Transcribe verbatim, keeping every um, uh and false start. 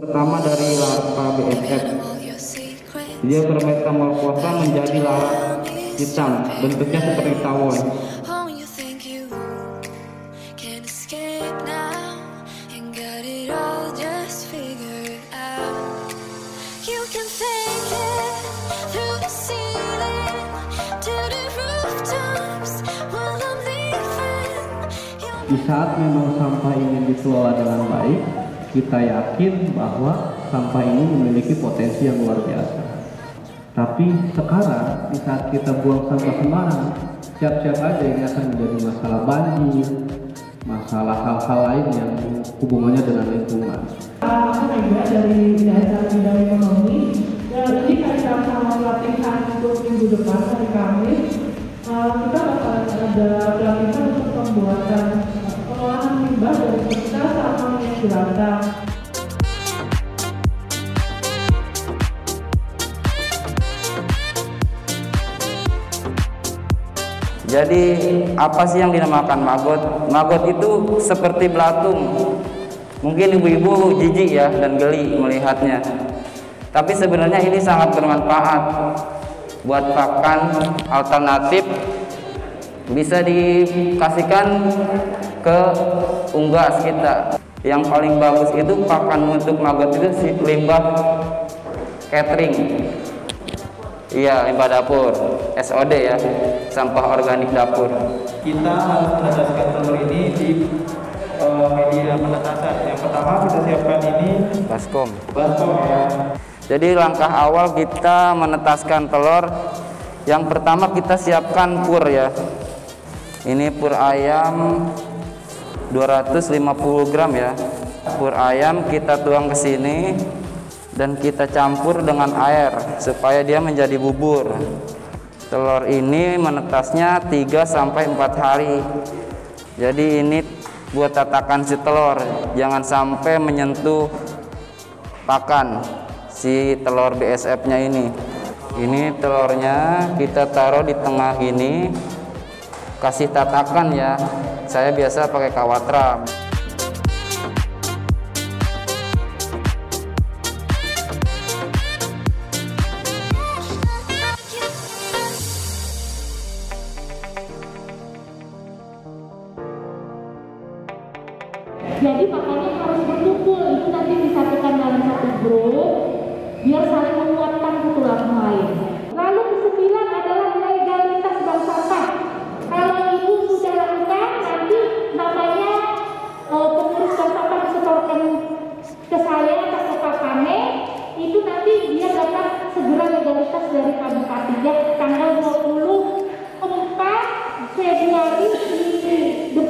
Pertama dari larva B S F, dia bermetamorfosa menjadi lalat hitam, bentuknya seperti tawon. Di saat memang sampah ini dikelola dengan baik, kita yakin bahwa sampah ini memiliki potensi yang luar biasa. Tapi sekarang, di saat kita buang sampah sembarang, siap-siap aja ini akan menjadi masalah banjir, masalah hal-hal lain yang hubungannya dengan lingkungan. Aku juga dari Bidang Bidang Ekonomi, dan ini kaitan sama pelatihan untuk minggu depan hari Kamis, kita bakal ada pelatihan untuk pembuatan pengolahan limbah dari kita sama minyak jelantah. Jadi apa sih yang dinamakan maggot? Maggot itu seperti belatung. Mungkin ibu-ibu jijik ya dan geli melihatnya. Tapi sebenarnya ini sangat bermanfaat buat pakan alternatif. Bisa dikasihkan ke unggas kita. Yang paling bagus itu pakan untuk maggot itu si limbah catering. Iya, limbah dapur, S O D ya, sampah organik dapur. Kita harus menetapkan telur ini di uh, media penetasan. Yang pertama kita siapkan ini baskom. Baskom ya. Jadi langkah awal kita menetaskan telur. Yang pertama kita siapkan pur ya. Ini pur ayam dua ratus lima puluh gram ya. Pur ayam kita tuang ke sini. Dan kita campur dengan air supaya dia menjadi bubur. Telur ini menetasnya tiga sampai empat hari. Jadi ini buat tatakan si telur, jangan sampai menyentuh pakan si telur B S F-nya ini. Ini telurnya kita taruh di tengah gini. Kasih tatakan ya. Saya biasa pakai kawatram. Jadi makanya harus berkumpul, itu nanti disatukan dalam satu grup biar saling menguatkan satu sama lain. Lalu kesembilan adalah legalitas bank sampah. Kalau ibu sudah lakukan, nanti namanya uh, pengurus bank sampah disetorkan ke saya atau ke Pak Pane, itu nanti dia dapat segera legalitas dari Kabupaten ya, tanggal dua puluh empat Februari ini.